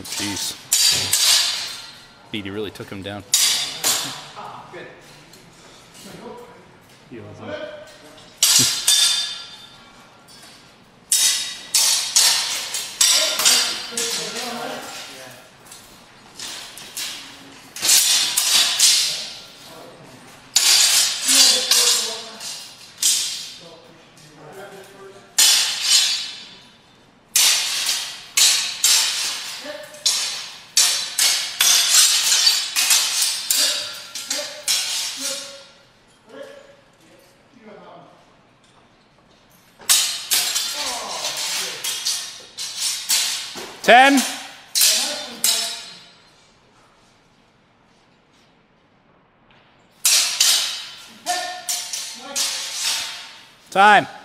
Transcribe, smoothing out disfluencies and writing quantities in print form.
Oh, jeez. Beatty really took him down. Good. He was up. Ten. Time.